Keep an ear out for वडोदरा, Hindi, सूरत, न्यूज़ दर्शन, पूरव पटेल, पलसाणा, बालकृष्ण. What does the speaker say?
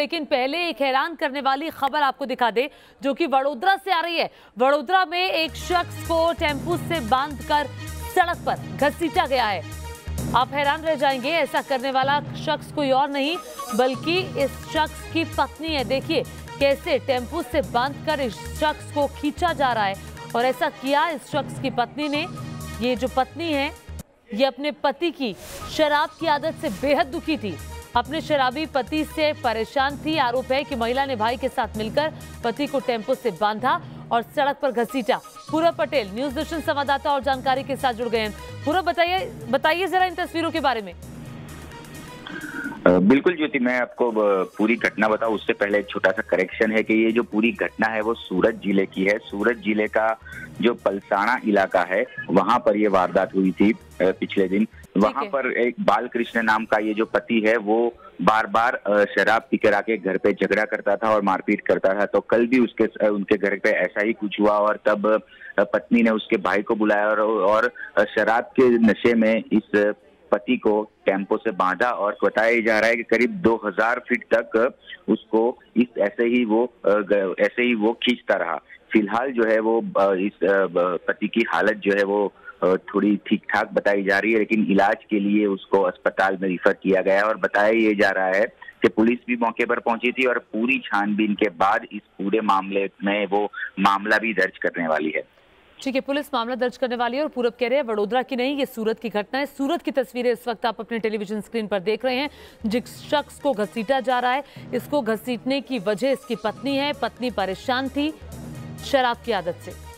लेकिन पहले एक हैरान करने वाली खबर आपको दिखा दे जो कि वडोदरा से आ रही है। वडोदरा में एक शख्स को टेम्पू से बांधकर सड़क पर घसीटा गया है। आप हैरान रह जाएंगे, ऐसा करने वाला शख्स कोई और नहीं बल्कि इस शख्स की पत्नी है। देखिए कैसे टेम्पू से बांधकर इस शख्स को खींचा जा रहा है और ऐसा किया इस शख्स की पत्नी ने। ये जो पत्नी है ये अपने पति की शराब की आदत से बेहद दुखी थी, अपने शराबी पति से परेशान थी। आरोप है कि महिला ने भाई के साथ मिलकर पति को टेम्पो से बांधा और सड़क पर घसीटा। पूरव पटेल न्यूज़ दर्शन संवाददाता और जानकारी के साथ जुड़ गए हैं। पूरव, बताइए जरा इन तस्वीरों के बारे में। बिल्कुल ज्योति, मैं आपको पूरी घटना बताऊं उससे पहले एक छोटा सा करेक्शन है कि ये जो पूरी घटना है वो सूरत जिले की है। सूरत जिले का जो पलसाणा इलाका है वहां पर ये वारदात हुई थी पिछले दिन। वहां पर एक बालकृष्ण नाम का ये जो पति है वो बार बार शराब पीकर आके घर पे झगड़ा करता था और मारपीट करता था। तो कल भी उनके घर पे ऐसा ही कुछ हुआ और तब पत्नी ने उसके भाई को बुलाया और शराब के नशे में इस पति को टेम्पो से बांधा और बताया जा रहा है कि करीब 2000 फीट तक उसको ऐसे ही वो खींचता रहा। फिलहाल जो है वो इस पति की हालत जो है वो थोड़ी ठीक ठाक बताई जा रही है, लेकिन इलाज के लिए उसको अस्पताल में रिफर किया गया है। और बताया ये जा रहा है कि पुलिस भी मौके पर पहुंची थी और पूरी छानबीन के बाद इस पूरे मामले में वो मामला भी दर्ज करने वाली है। ठीक है, पुलिस मामला दर्ज करने वाली है। और पूरब कह रहे हैं वडोदरा की नहीं, ये सूरत की घटना है। सूरत की तस्वीरें इस वक्त आप अपने टेलीविजन स्क्रीन पर देख रहे हैं। जिस शख्स को घसीटा जा रहा है, इसको घसीटने की वजह इसकी पत्नी है। पत्नी परेशान थी शराब की आदत से।